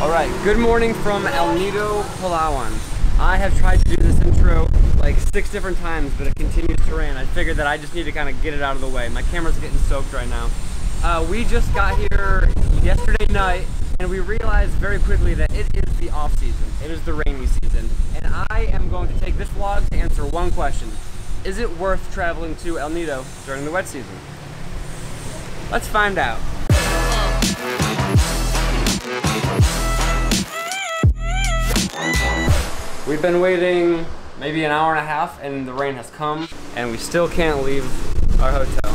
Alright, good morning from El Nido, Palawan. I have tried to do this intro like 6 different times, but it continues to rain. I figured that I just need to kind of get it out of the way. My camera's getting soaked right now. We just got here yesterday night, and we realized very quickly that it is the off-season. It is the rainy season. And I am going to take this vlog to answer one question. Is it worth traveling to El Nido during the wet season? Let's find out. We've been waiting maybe an hour and a half, and the rain has come, and we still can't leave our hotel.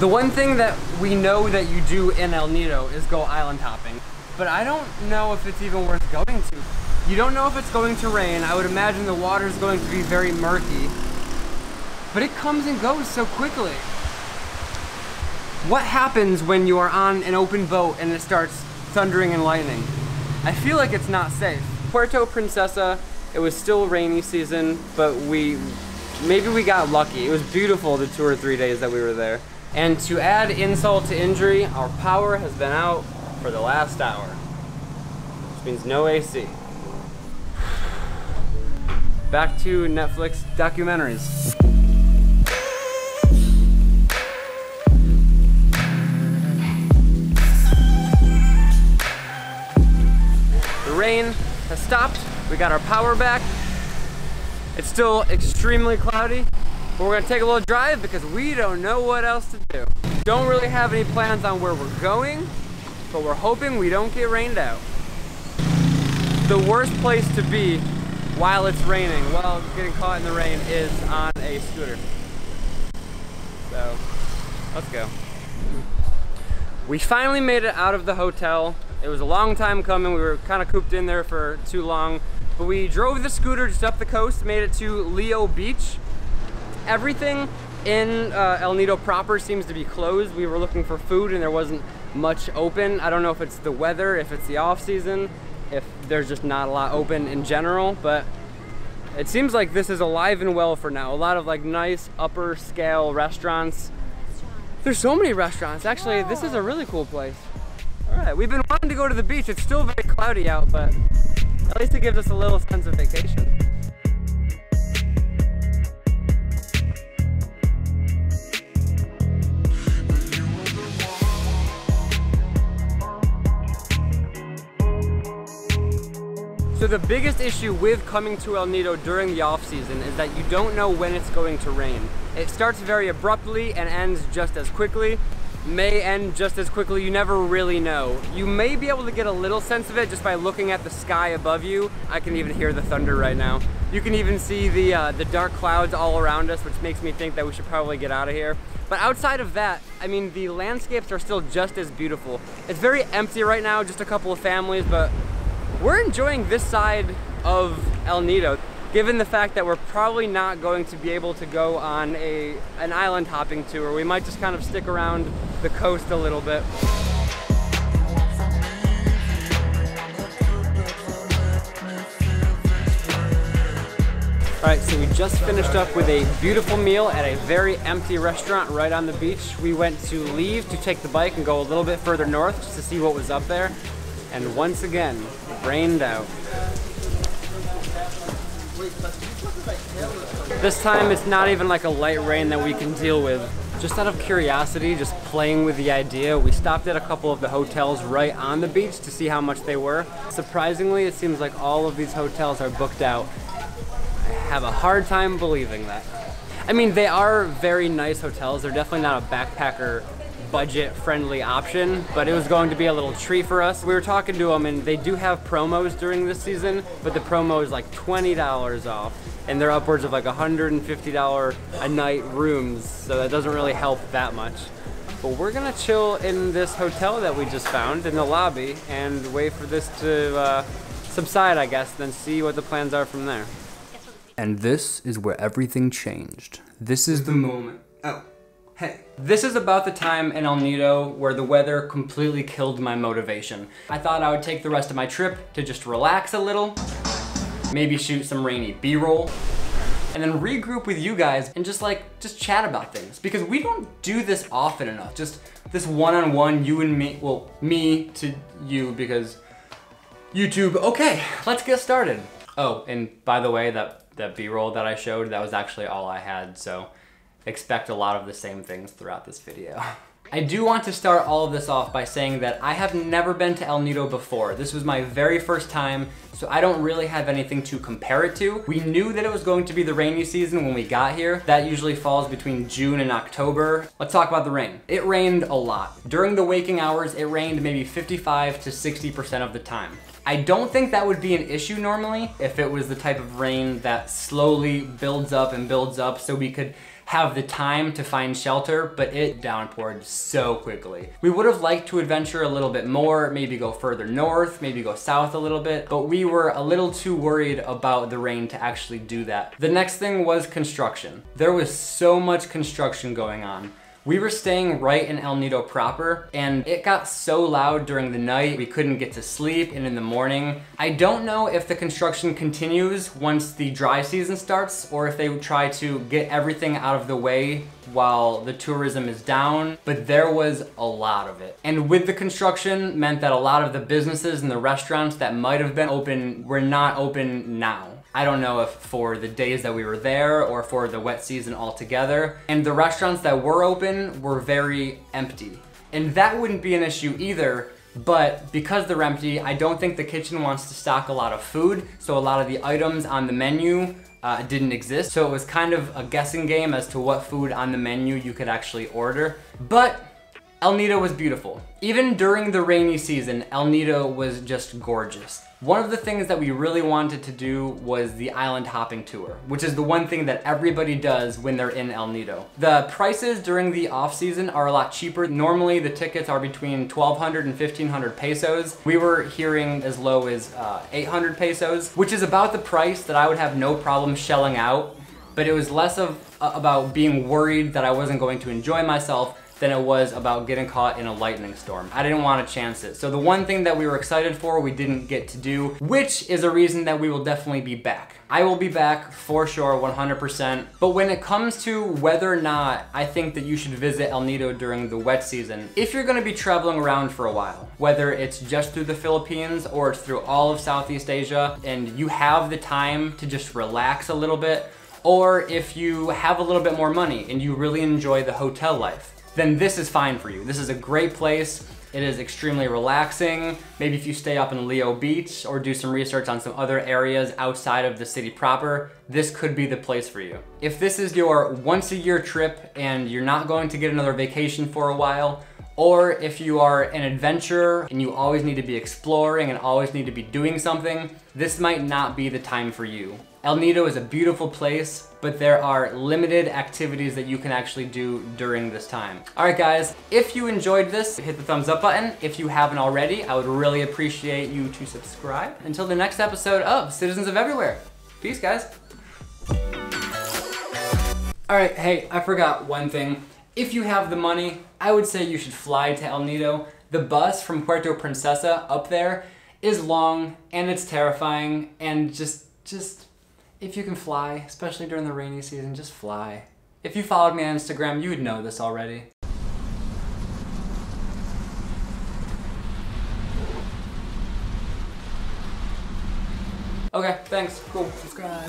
The one thing that we know that you do in El Nido is go island hopping, but I don't know if it's even worth going to. You don't know if it's going to rain. I would imagine the water is going to be very murky, but it comes and goes so quickly. What happens when you are on an open boat and it starts thundering and lightning? I feel like it's not safe. Puerto Princesa, it was still rainy season, but maybe we got lucky. It was beautiful the 2 or 3 days that we were there. And to add insult to injury, our power has been out for the last hour, which means no AC. Back to Netflix documentaries. The rain has stopped. We got our power back. It's still extremely cloudy, but we're gonna take a little drive because we don't know what else to do. Don't really have any plans on where we're going, but we're hoping we don't get rained out. The worst place to be while it's raining, while getting caught in the rain, is on a scooter. So, let's go. We finally made it out of the hotel. It was a long time coming. We were kind of cooped in there for too long, but we drove the scooter just up the coast, made it to Leo Beach. Everything in El Nido proper seems to be closed. We were looking for food and there wasn't much open. I don't know if it's the weather, if it's the off season, if there's just not a lot open in general, but it seems like this is alive and well for now. A lot of like nice upper scale restaurants. There's so many restaurants. Actually, this is a really cool place. All right, we've been wanting to go to the beach. It's still very cloudy out, but at least it gives us a little sense of vacation. So the biggest issue with coming to El Nido during the off season is that you don't know when it's going to rain. It starts very abruptly and ends just as quickly. May end just as quickly, you never really know. You may be able to get a little sense of it just by looking at the sky above you. I can even hear the thunder right now. You can even see the dark clouds all around us, which makes me think that we should probably get out of here. But outside of that, I mean, the landscapes are still just as beautiful. It's very empty right now, just a couple of families, but we're enjoying this side of El Nido, given the fact that we're probably not going to be able to go on an island hopping tour. We might just kind of stick around the coast a little bit. All right, so we just finished up with a beautiful meal at a very empty restaurant right on the beach. We went to leave to take the bike and go a little bit further north just to see what was up there. And once again, rained out. This time it's not even like a light rain that we can deal with. Just out of curiosity, just playing with the idea, we stopped at a couple of the hotels right on the beach to see how much they were. Surprisingly, it seems like all of these hotels are booked out. I have a hard time believing that. I mean, they are very nice hotels. They're definitely not a backpacker budget-friendly option, but it was going to be a little treat for us. We were talking to them, and they do have promos during this season, but the promo is like $20 off, and they're upwards of like $150 a night rooms, so that doesn't really help that much. But we're gonna chill in this hotel that we just found in the lobby and wait for this to subside, I guess, then see what the plans are from there. And this is where everything changed. This is the moment. Oh. Hey. This is about the time in El Nido where the weather completely killed my motivation. I thought I would take the rest of my trip to just relax a little, maybe shoot some rainy B-roll, and then regroup with you guys and just chat about things, because we don't do this often enough. Just this one-on-one, you and me, well, me to you, because YouTube. Okay, let's get started. Oh, and by the way, that B-roll that I showed, that was actually all I had, so expect a lot of the same things throughout this video. I do want to start all of this off by saying that I have never been to El Nido before. This was my very first time, so I don't really have anything to compare it to. We knew that it was going to be the rainy season when we got here. That usually falls between June and October. Let's talk about the rain. It rained a lot. During the waking hours, it rained maybe 55 to 60% of the time. I don't think that would be an issue normally if it was the type of rain that slowly builds up and builds up so we could have the time to find shelter, but it downpoured so quickly. We would have liked to adventure a little bit more, maybe go further north, maybe go south a little bit, but we were a little too worried about the rain to actually do that. The next thing was construction. There was so much construction going on. We were staying right in El Nido proper, and it got so loud during the night, we couldn't get to sleep, and in the morning. I don't know if the construction continues once the dry season starts, or if they try to get everything out of the way while the tourism is down, but there was a lot of it. And with the construction meant that a lot of the businesses and the restaurants that might have been open were not open now. I don't know if for the days that we were there or for the wet season altogether. And the restaurants that were open were very empty. And that wouldn't be an issue either, but because they're empty, I don't think the kitchen wants to stock a lot of food, so a lot of the items on the menu didn't exist. So it was kind of a guessing game as to what food on the menu you could actually order. But El Nido was beautiful. Even during the rainy season, El Nido was just gorgeous. One of the things that we really wanted to do was the island hopping tour, which is the one thing that everybody does when they're in El Nido. The prices during the off season are a lot cheaper. Normally the tickets are between 1,200 and 1,500 pesos. We were hearing as low as 800 pesos, which is about the price that I would have no problem shelling out, but it was less of about being worried that I wasn't going to enjoy myself than it was about getting caught in a lightning storm. I didn't want to chance it. So the one thing that we were excited for, we didn't get to do, which is a reason that we will definitely be back. I will be back for sure, 100%. But when it comes to whether or not I think that you should visit El Nido during the wet season, if you're gonna be traveling around for a while, whether it's just through the Philippines or it's through all of Southeast Asia, and you have the time to just relax a little bit, or if you have a little bit more money and you really enjoy the hotel life, then this is fine for you. This is a great place. It is extremely relaxing. Maybe if you stay up in Leo Beach or do some research on some other areas outside of the city proper, this could be the place for you. If this is your once a year trip and you're not going to get another vacation for a while, or if you are an adventurer and you always need to be exploring and always need to be doing something, this might not be the time for you. El Nido is a beautiful place, but there are limited activities that you can actually do during this time. All right, guys, if you enjoyed this, hit the thumbs up button. If you haven't already, I would really appreciate you to subscribe. Until the next episode of Citizens of Everywhere. Peace, guys. All right, hey, I forgot one thing. If you have the money, I would say you should fly to El Nido. The bus from Puerto Princesa up there is long and it's terrifying, and just if you can fly, especially during the rainy season, just fly. If you followed me on Instagram, you would know this already. Okay, thanks, cool, subscribe.